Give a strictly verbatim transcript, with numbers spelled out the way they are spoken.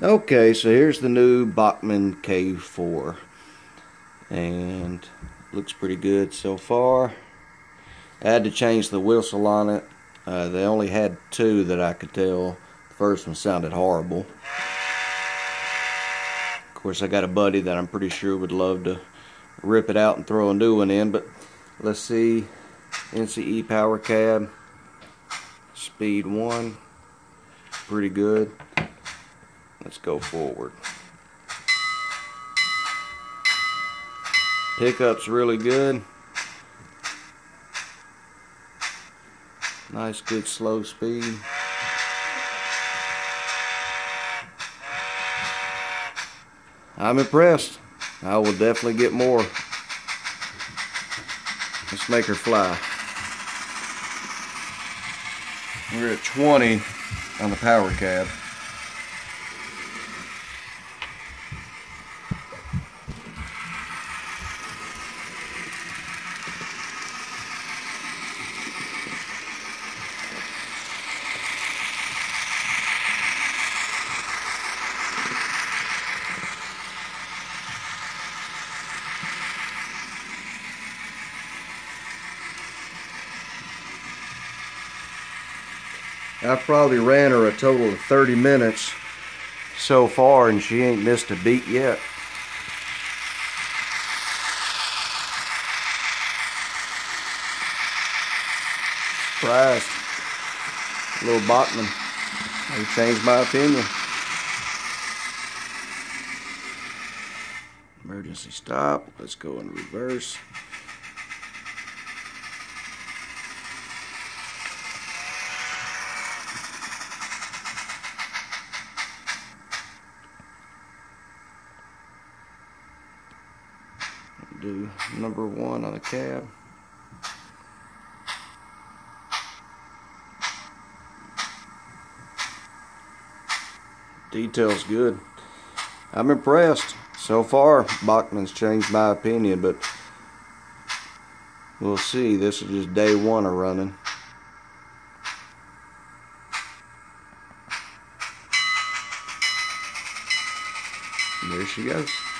Okay, so here's the new Bachmann K four, and looks pretty good so far. I had to change the whistle on it. Uh, they only had two that I could tell. The first one sounded horrible. Of course, I got a buddy that I'm pretty sure would love to rip it out and throw a new one in, but let's see. N C E power cab, speed one, pretty good. Let's go forward. Pickup's really good. Nice, good, slow speed. I'm impressed. I will definitely get more. Let's make her fly. We're at twenty on the power cab. I probably ran her a total of thirty minutes so far, and she ain't missed a beat yet. Surprised. Little Bachmann. He changed my opinion. Emergency stop. Let's go in reverse. Do number one on the cab. Detail's good. I'm impressed. So far, Bachmann's changed my opinion, but we'll see. This is just day one of running. And there she goes.